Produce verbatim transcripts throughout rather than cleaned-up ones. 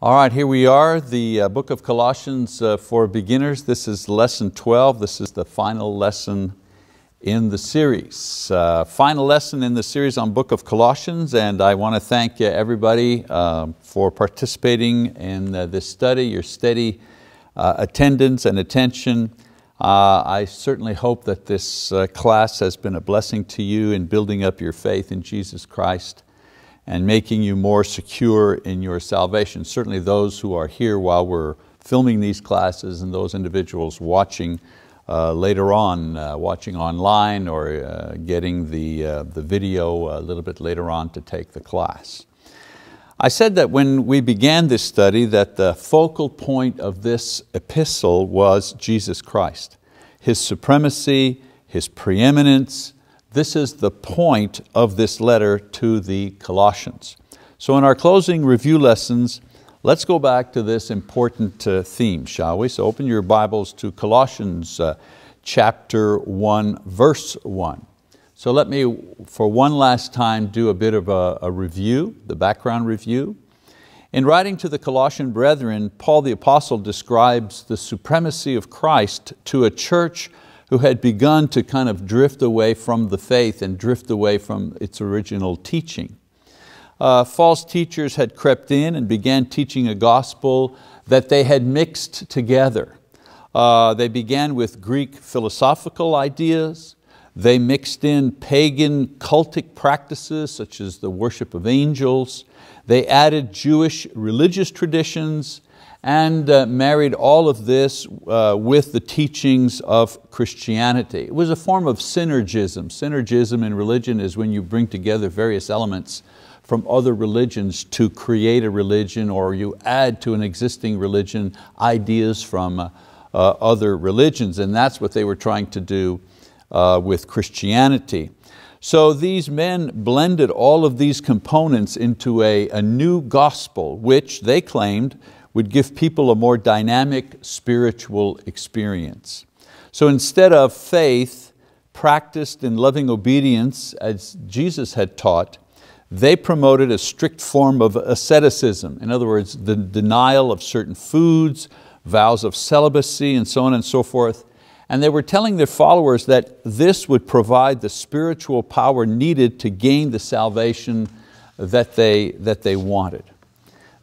All right, here we are, the uh, book of Colossians uh, for beginners. This is lesson twelve. This is the final lesson in the series. Uh, final lesson in the series on book of Colossians, and I want to thank uh, everybody uh, for participating in uh, this study, your steady uh, attendance and attention. Uh, I certainly hope that this uh, class has been a blessing to you in building up your faith in Jesus Christ and making you more secure in your salvation. Certainly those who are here while we're filming these classes and those individuals watching uh, later on, uh, watching online or uh, getting the, uh, the video a little bit later on to take the class. I said that when we began this study that the focal point of this epistle was Jesus Christ, His supremacy, His preeminence. This is the point of this letter to the Colossians. So in our closing review lessons, let's go back to this important uh, theme, shall we? So open your Bibles to Colossians uh, chapter one, verse one. So let me, for one last time, do a bit of a, a review, the background review. In writing to the Colossian brethren, Paul the Apostle describes the supremacy of Christ to a church who had begun to kind of drift away from the faith and drift away from its original teaching. Uh, false teachers had crept in and began teaching a gospel that they had mixed together. Uh, they began with Greek philosophical ideas. They mixed in pagan cultic practices such as the worship of angels. They added Jewish religious traditions and uh, married all of this uh, with the teachings of Christianity. It was a form of synergism. Synergism in religion is when you bring together various elements from other religions to create a religion, or you add to an existing religion ideas from uh, uh, other religions, and that's what they were trying to do uh, with Christianity. So these men blended all of these components into a, a new gospel, which they claimed would give people a more dynamic spiritual experience. So instead of faith practiced in loving obedience as Jesus had taught, they promoted a strict form of asceticism. In other words, the denial of certain foods, vows of celibacy, and so on and so forth. And they were telling their followers that this would provide the spiritual power needed to gain the salvation that they, that they wanted.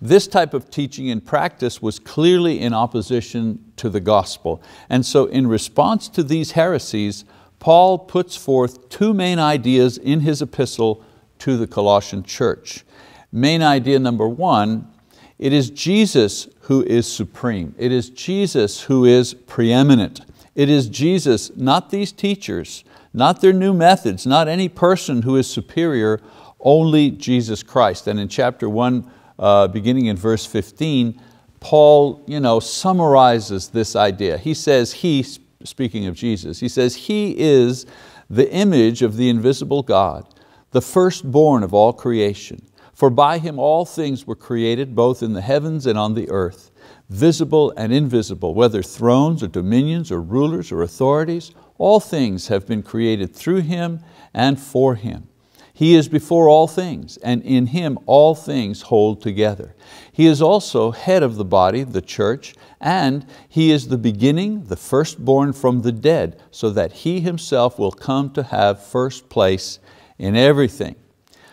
This type of teaching and practice was clearly in opposition to the gospel. And so in response to these heresies, Paul puts forth two main ideas in his epistle to the Colossian church. Main idea number one, it is Jesus who is supreme. It is Jesus who is preeminent. It is Jesus, not these teachers, not their new methods, not any person who is superior, only Jesus Christ. And in chapter one, Uh, beginning in verse fifteen, Paul you know, summarizes this idea. He says, he, speaking of Jesus, he says, He is the image of the invisible God, the firstborn of all creation. For by Him all things were created, both in the heavens and on the earth, visible and invisible, whether thrones or dominions or rulers or authorities. All things have been created through Him and for Him. He is before all things, and in Him all things hold together. He is also head of the body, the church, and He is the beginning, the firstborn from the dead, so that He Himself will come to have first place in everything.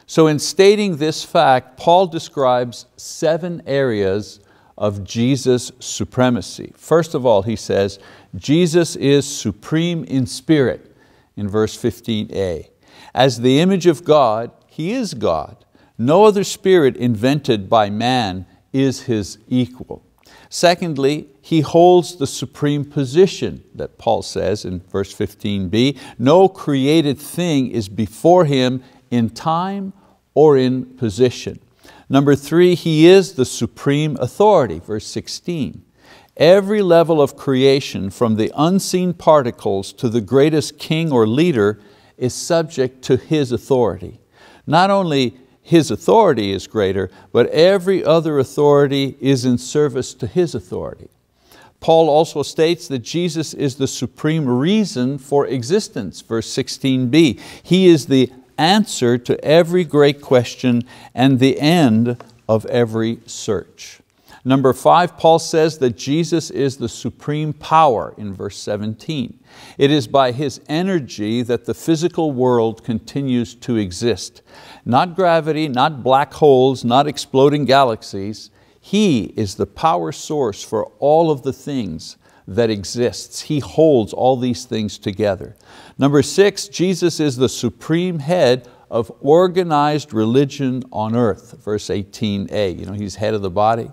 So in stating this fact, Paul describes seven areas of Jesus' supremacy. First of all, he says, Jesus is supreme in spirit, in verse fifteen a. As the image of God, He is God. No other spirit invented by man is His equal. Secondly, He holds the supreme position that Paul says in verse fifteen b. No created thing is before Him in time or in position. Number three, He is the supreme authority, verse sixteen. Every level of creation, from the unseen particles to the greatest king or leader, is subject to His authority. Not only His authority is greater, but every other authority is in service to His authority. Paul also states that Jesus is the supreme reason for existence, verse sixteen b. He is the answer to every great question and the end of every search. Number five, Paul says that Jesus is the supreme power in verse seventeen. It is by His energy that the physical world continues to exist. Not gravity, not black holes, not exploding galaxies. He is the power source for all of the things that exists. He holds all these things together. Number six, Jesus is the supreme head of organized religion on earth, verse eighteen A, you know, He's head of the body.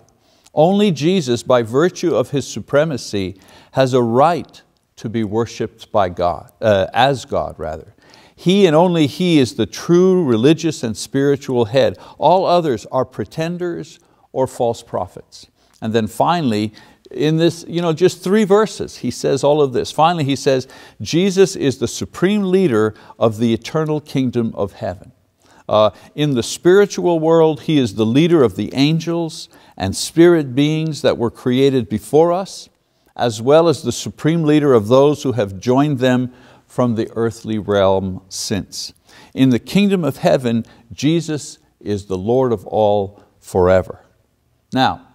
Only Jesus, by virtue of His supremacy, has a right to be worshiped by God, uh, as God rather. He and only He is the true religious and spiritual head. All others are pretenders or false prophets. And then finally, in this, you know, just three verses, he says all of this. Finally, he says, Jesus is the supreme leader of the eternal kingdom of heaven. Uh, in the spiritual world, He is the leader of the angels and spirit beings that were created before us, as well as the supreme leader of those who have joined them from the earthly realm since. In the kingdom of heaven, Jesus is the Lord of all forever. Now,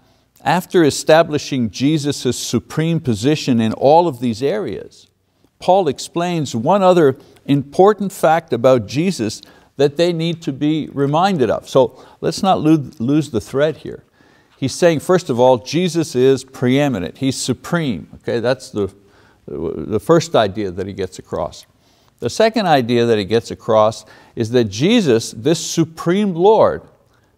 after establishing Jesus' supreme position in all of these areas, Paul explains one other important fact about Jesus that they need to be reminded of. So let's not lose the thread here. He's saying, first of all, Jesus is preeminent, He's supreme. Okay, that's the, the first idea that he gets across. The second idea that he gets across is that Jesus, this supreme Lord,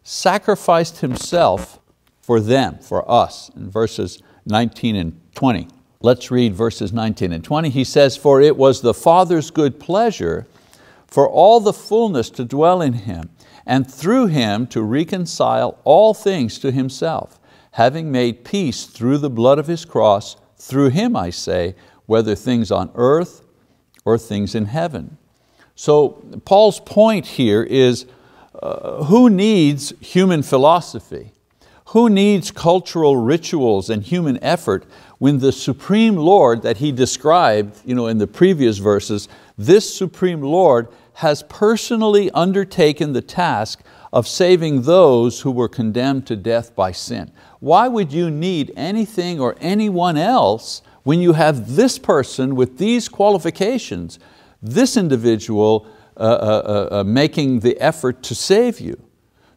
sacrificed Himself for them, for us, in verses nineteen and twenty. Let's read verses nineteen and twenty. He says, for it was the Father's good pleasure for all the fullness to dwell in Him, and through Him to reconcile all things to Himself, having made peace through the blood of His cross, through Him, I say, whether things on earth or things in heaven. So Paul's point here is, uh, who needs human philosophy? Who needs cultural rituals and human effort when the supreme Lord that he described, you know, in the previous verses, this supreme Lord has personally undertaken the task of saving those who were condemned to death by sin. Why would you need anything or anyone else when you have this person with these qualifications, this individual uh, uh, uh, making the effort to save you?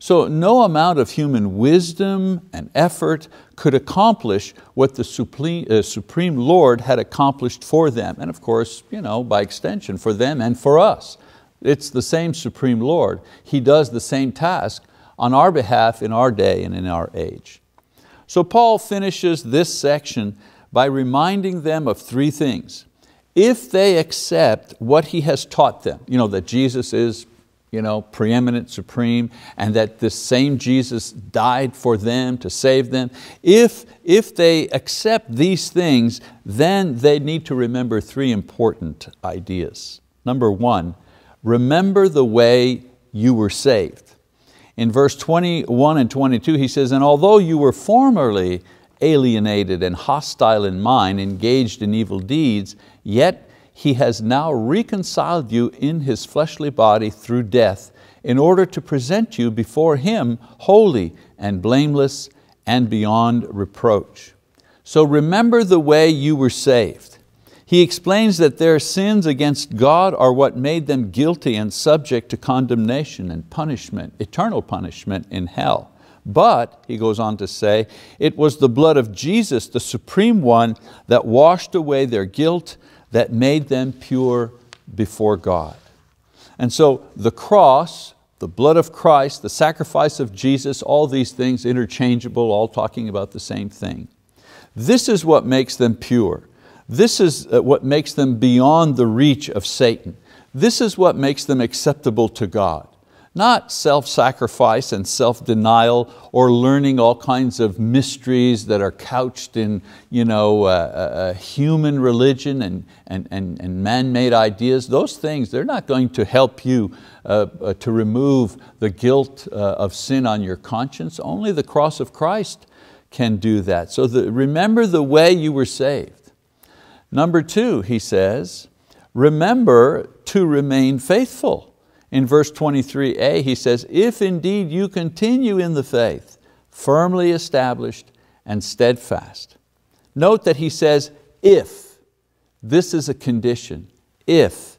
So no amount of human wisdom and effort could accomplish what the Supreme Lord had accomplished for them. And of course, you know, by extension, for them and for us. It's the same Supreme Lord. He does the same task on our behalf in our day and in our age. So Paul finishes this section by reminding them of three things. If they accept what he has taught them, you know, that Jesus is You know, preeminent, supreme, and that this same Jesus died for them to save them. If, if they accept these things, then they need to remember three important ideas. Number one, remember the way you were saved. In verse twenty-one and twenty-two, he says, and although you were formerly alienated and hostile in mind, engaged in evil deeds, yet He has now reconciled you in His fleshly body through death, in order to present you before Him holy and blameless and beyond reproach. So remember the way you were saved. He explains that their sins against God are what made them guilty and subject to condemnation and punishment, eternal punishment in hell. But, he goes on to say, it was the blood of Jesus, the Supreme One, that washed away their guilt, that made them pure before God. And so the cross, the blood of Christ, the sacrifice of Jesus, all these things interchangeable, all talking about the same thing. This is what makes them pure. This is what makes them beyond the reach of Satan. This is what makes them acceptable to God. Not self-sacrifice and self-denial or learning all kinds of mysteries that are couched in you know, uh, uh, human religion and, and, and, and man-made ideas. Those things, they're not going to help you uh, uh, to remove the guilt uh, of sin on your conscience. Only the cross of Christ can do that. So the, remember the way you were saved. Number two, he says, remember to remain faithful. In verse twenty-three A, he says, if indeed you continue in the faith, firmly established and steadfast. Note that he says, if, this is a condition, if.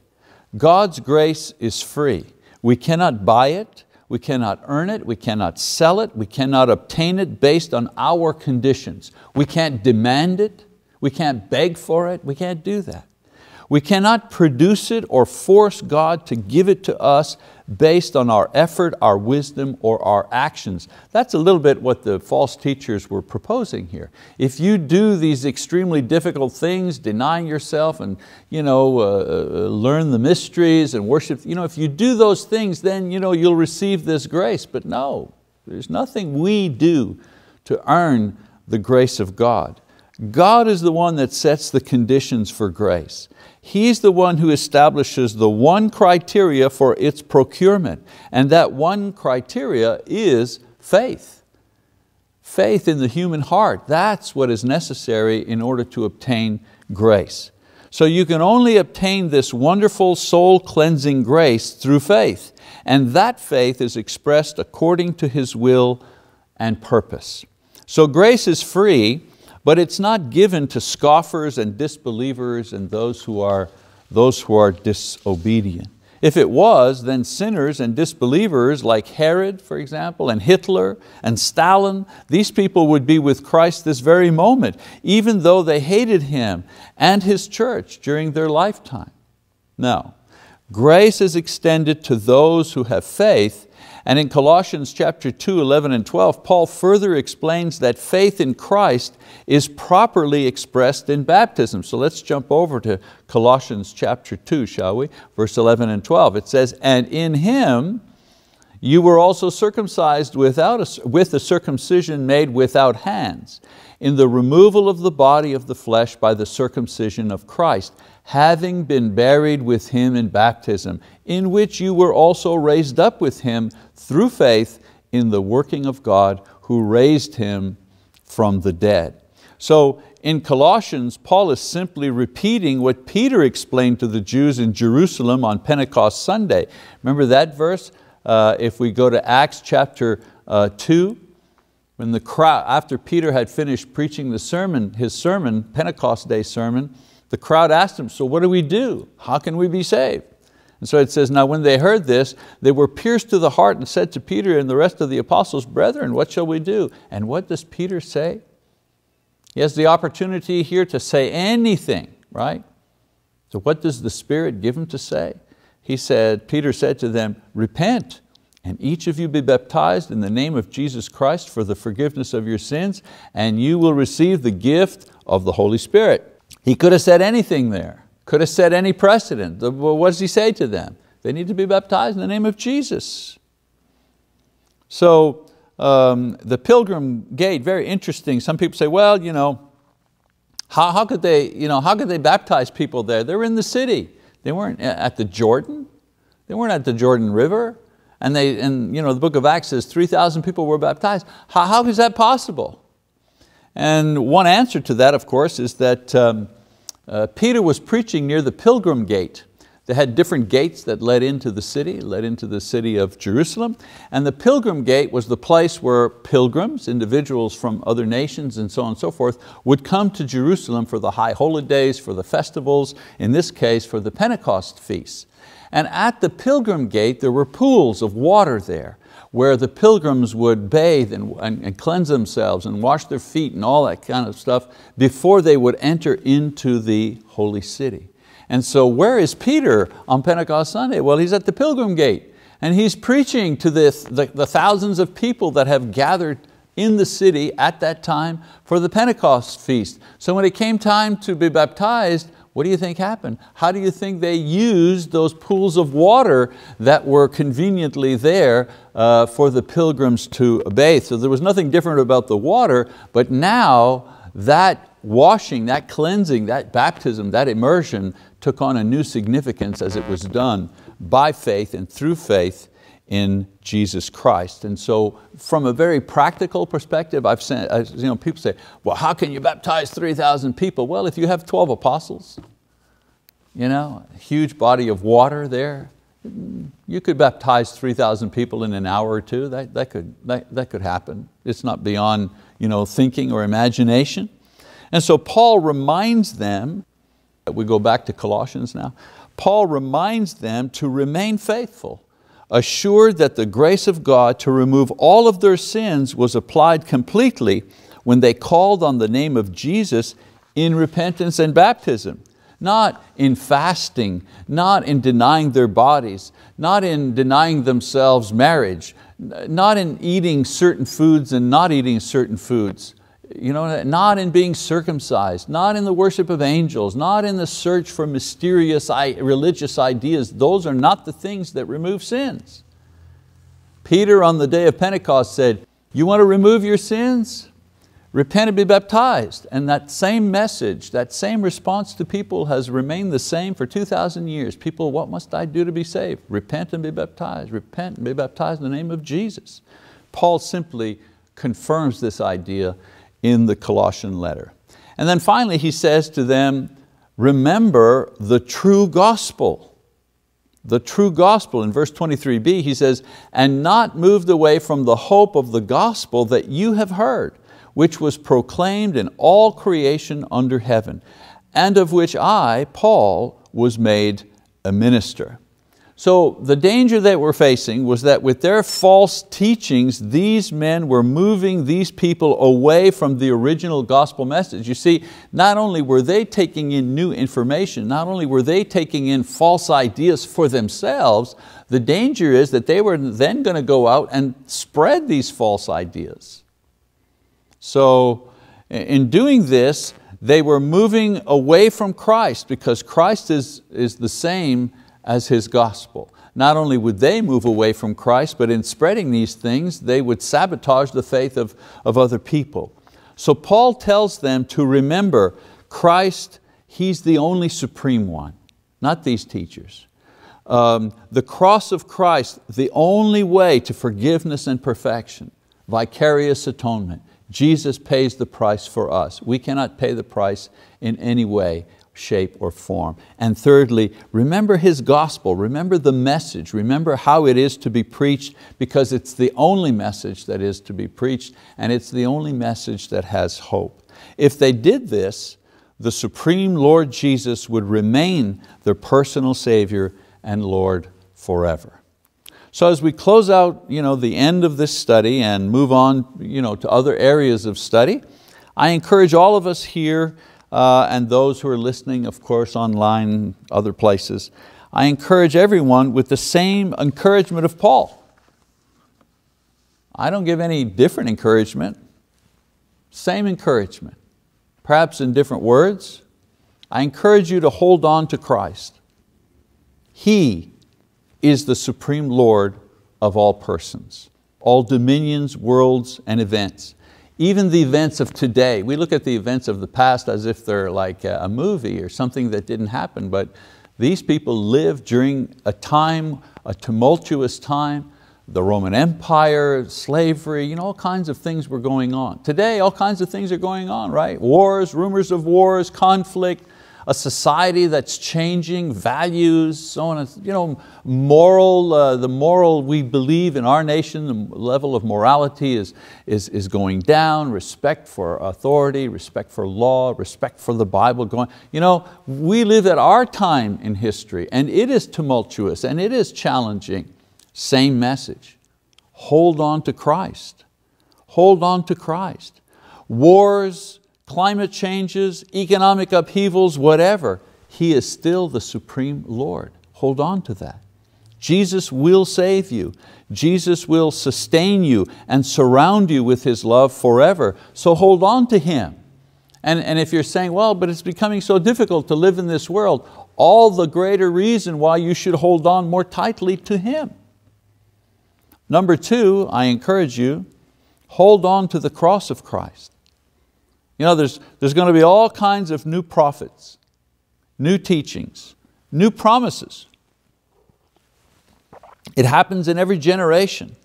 God's grace is free. We cannot buy it, we cannot earn it, we cannot sell it, we cannot obtain it based on our conditions. We can't demand it, we can't beg for it, we can't do that. We cannot produce it or force God to give it to us based on our effort, our wisdom, or our actions. That's a little bit what the false teachers were proposing here. If you do these extremely difficult things, denying yourself and you know, uh, learn the mysteries and worship, you know, if you do those things, then you know, you'll receive this grace. But no, there's nothing we do to earn the grace of God. God is the one that sets the conditions for grace. He's the one who establishes the one criteria for its procurement, and that one criteria is faith. Faith in the human heart, that's what is necessary in order to obtain grace. So you can only obtain this wonderful soul-cleansing grace through faith, and that faith is expressed according to His will and purpose. So grace is free, but it's not given to scoffers and disbelievers and those who are, those who are disobedient. If it was, then sinners and disbelievers like Herod, for example, and Hitler and Stalin, these people would be with Christ this very moment, even though they hated Him and His church during their lifetime. Now, grace is extended to those who have faith. And in Colossians chapter two, eleven and twelve, Paul further explains that faith in Christ is properly expressed in baptism. So let's jump over to Colossians chapter two, shall we? Verse eleven and twelve, it says, "And in Him you were also circumcised without a, with a circumcision made without hands, in the removal of the body of the flesh by the circumcision of Christ, having been buried with Him in baptism, in which you were also raised up with Him through faith in the working of God who raised Him from the dead." So in Colossians, Paul is simply repeating what Peter explained to the Jews in Jerusalem on Pentecost Sunday. Remember that verse? Uh, if we go to Acts chapter uh, two, when the crowd, after Peter had finished preaching the sermon, his sermon, Pentecost Day sermon, the crowd asked him, "So what do we do? How can we be saved?" And so it says, "Now when they heard this, they were pierced to the heart and said to Peter and the rest of the apostles, 'Brethren, what shall we do?'" And what does Peter say? He has the opportunity here to say anything, right? So what does the Spirit give him to say? He said, Peter said to them, "Repent, and each of you be baptized in the name of Jesus Christ for the forgiveness of your sins, and you will receive the gift of the Holy Spirit." He could have said anything there, could have set any precedent. What does he say to them? They need to be baptized in the name of Jesus. So um, the Pilgrim Gate, very interesting. Some people say, well, you know, how, how, could they, you know, how could they baptize people there? They're in the city. They weren't at the Jordan. They weren't at the Jordan River. And, they, and you know, the book of Acts says three thousand people were baptized. How, how is that possible? And one answer to that, of course, is that um, uh, Peter was preaching near the Pilgrim Gate. They had different gates that led into the city, led into the city of Jerusalem. And the Pilgrim Gate was the place where pilgrims, individuals from other nations and so on and so forth, would come to Jerusalem for the high holidays, for the festivals, in this case for the Pentecost feasts. And at the Pilgrim Gate there were pools of water there, where the pilgrims would bathe and, and, and cleanse themselves and wash their feet and all that kind of stuff before they would enter into the holy city. And so where is Peter on Pentecost Sunday? Well, he's at the Pilgrim Gate and he's preaching to this, the, the thousands of people that have gathered in the city at that time for the Pentecost feast. So when it came time to be baptized, what do you think happened? How do you think they used those pools of water that were conveniently there uh, for the pilgrims to bathe? So there was nothing different about the water, but now that washing, that cleansing, that baptism, that immersion took on a new significance as it was done by faith and through faith in Jesus Christ. And so from a very practical perspective, I've seen, you know, people say, well, how can you baptize three thousand people? Well, if you have twelve apostles, you know, a huge body of water there, you could baptize three thousand people in an hour or two. That, that, could, that, that could happen. It's not beyond you know, thinking or imagination. And so Paul reminds them, we go back to Colossians now, Paul reminds them to remain faithful, assured that the grace of God to remove all of their sins was applied completely when they called on the name of Jesus in repentance and baptism. Not in fasting, not in denying their bodies, not in denying themselves marriage, not in eating certain foods and not eating certain foods, you know, not in being circumcised, not in the worship of angels, not in the search for mysterious religious ideas. Those are not the things that remove sins. Peter on the day of Pentecost said, you want to remove your sins? Repent and be baptized. And that same message, that same response to people has remained the same for two thousand years. People, what must I do to be saved? Repent and be baptized. Repent and be baptized in the name of Jesus. Paul simply confirms this idea in the Colossian letter. And then finally he says to them, remember the true gospel. The true gospel, in verse twenty-three b he says, and not moved away from the hope of the gospel that you have heard, which was proclaimed in all creation under heaven, and of which I, Paul, was made a minister. So the danger that we're facing was that with their false teachings, these men were moving these people away from the original gospel message. You see, not only were they taking in new information, not only were they taking in false ideas for themselves, the danger is that they were then going to go out and spread these false ideas. So in doing this, they were moving away from Christ, because Christ is, is the same as His gospel. Not only would they move away from Christ, but in spreading these things, they would sabotage the faith of, of other people. So Paul tells them to remember Christ, He's the only supreme one, not these teachers. Um, the cross of Christ, the only way to forgiveness and perfection, vicarious atonement. Jesus pays the price for us. We cannot pay the price in any way, shape or form. And thirdly, remember His gospel, remember the message, remember how it is to be preached, because it's the only message that is to be preached, and it's the only message that has hope. If they did this, the supreme Lord Jesus would remain their personal Savior and Lord forever. So as we close out you know, the end of this study and move on you know, to other areas of study, I encourage all of us here uh, and those who are listening, of course, online, other places, I encourage everyone with the same encouragement of Paul. I don't give any different encouragement, same encouragement, perhaps in different words. I encourage you to hold on to Christ. He is the supreme Lord of all persons, all dominions, worlds, and events. Even the events of today, we look at the events of the past as if they're like a movie or something that didn't happen, but these people lived during a time, a tumultuous time, the Roman Empire, slavery, you know, all kinds of things were going on. Today, all kinds of things are going on, right? Wars, rumors of wars, conflict, a society that's changing, values, so on, you know, moral, uh, the moral we believe in our nation, the level of morality is, is, is going down, respect for authority, respect for law, respect for the Bible going. You know, we live at our time in history, and it is tumultuous and it is challenging. Same message, hold on to Christ, hold on to Christ. Wars, climate changes, economic upheavals, whatever, He is still the supreme Lord. Hold on to that. Jesus will save you. Jesus will sustain you and surround you with His love forever. So hold on to Him. And, and if you're saying, well, but it's becoming so difficult to live in this world, all the greater reason why you should hold on more tightly to Him. Number two, I encourage you, hold on to the cross of Christ. You know, there's, there's going to be all kinds of new prophets, new teachings, new promises. It happens in every generation.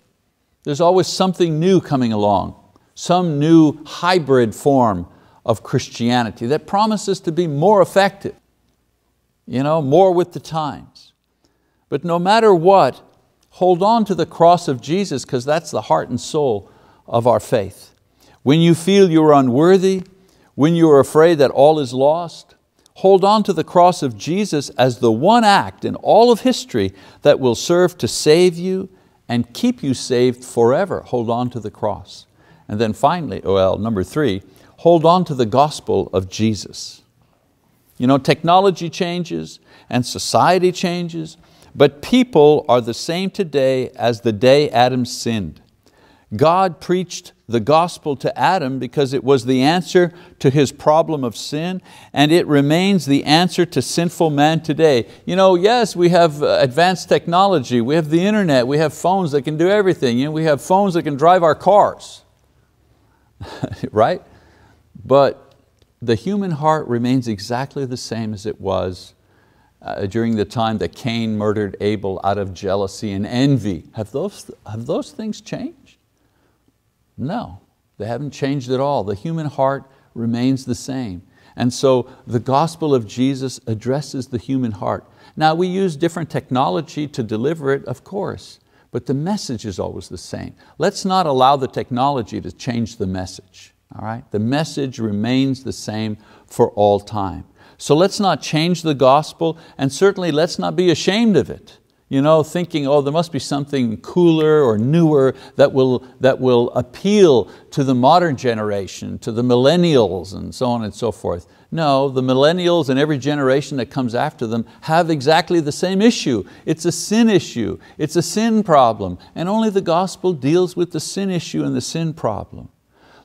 There's always something new coming along, some new hybrid form of Christianity that promises to be more effective, you know, more with the times. But no matter what, hold on to the cross of Jesus, because that's the heart and soul of our faith. When you feel you're unworthy, when you're afraid that all is lost, hold on to the cross of Jesus as the one act in all of history that will serve to save you and keep you saved forever. Hold on to the cross. And then finally, well, number three, hold on to the gospel of Jesus. You know, technology changes and society changes, but people are the same today as the day Adam sinned. God preached the gospel to Adam because it was the answer to his problem of sin, and it remains the answer to sinful man today. You know, yes, we have advanced technology, we have the internet, we have phones that can do everything, you know, we have phones that can drive our cars, right? But the human heart remains exactly the same as it was uh, during the time that Cain murdered Abel out of jealousy and envy. Have those, have those things changed? No, they haven't changed at all. The human heart remains the same. And so the gospel of Jesus addresses the human heart. Now we use different technology to deliver it, of course, but the message is always the same. Let's not allow the technology to change the message. All right? The message remains the same for all time. So let's not change the gospel, and certainly let's not be ashamed of it. You know, thinking, oh, there must be something cooler or newer that will, that will appeal to the modern generation, to the millennials and so on and so forth. No, the millennials and every generation that comes after them have exactly the same issue. It's a sin issue, it's a sin problem, and only the gospel deals with the sin issue and the sin problem.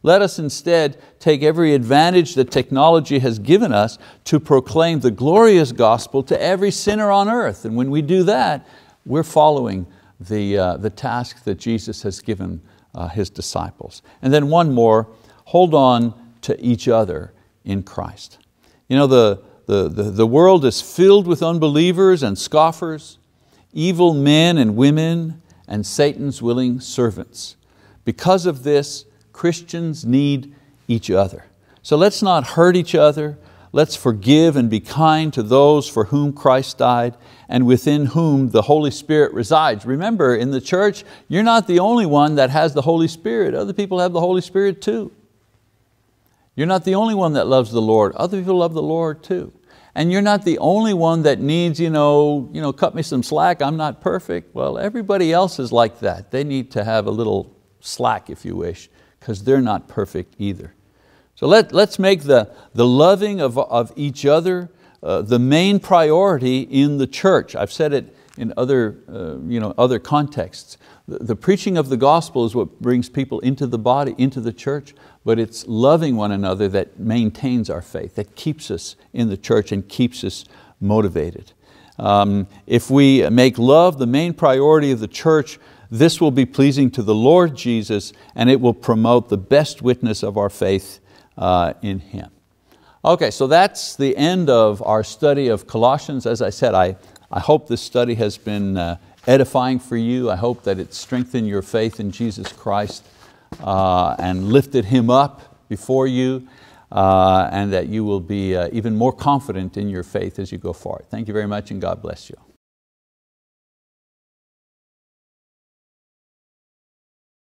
Let us instead take every advantage that technology has given us to proclaim the glorious gospel to every sinner on earth. And when we do that, we're following the, uh, the task that Jesus has given uh, His disciples. And then one more, hold on to each other in Christ. You know, the, the, the, the world is filled with unbelievers and scoffers, evil men and women, and Satan's willing servants. Because of this, Christians need each other. So let's not hurt each other. Let's forgive and be kind to those for whom Christ died and within whom the Holy Spirit resides. Remember, in the church, you're not the only one that has the Holy Spirit. Other people have the Holy Spirit too. You're not the only one that loves the Lord. Other people love the Lord too. And you're not the only one that needs, you know, you know, cut me some slack, I'm not perfect. Well, everybody else is like that. They need to have a little slack, if you wish, because they're not perfect either. So let, let's make the, the loving of, of each other uh, the main priority in the church. I've said it in other, uh, you know, other contexts. The, the preaching of the gospel is what brings people into the body, into the church, but it's loving one another that maintains our faith, that keeps us in the church and keeps us motivated. Um, if we make love the main priority of the church, this will be pleasing to the Lord Jesus, and it will promote the best witness of our faith uh, in Him. Okay, so that's the end of our study of Colossians. As I said, I, I hope this study has been uh, edifying for you. I hope that it strengthened your faith in Jesus Christ uh, and lifted Him up before you, uh, and that you will be uh, even more confident in your faith as you go forward. Thank you very much, and God bless you.